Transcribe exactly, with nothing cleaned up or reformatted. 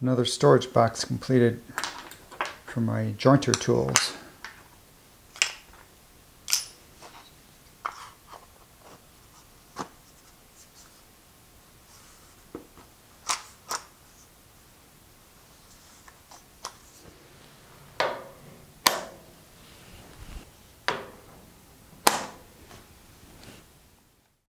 Another storage box completed for my jointer tools.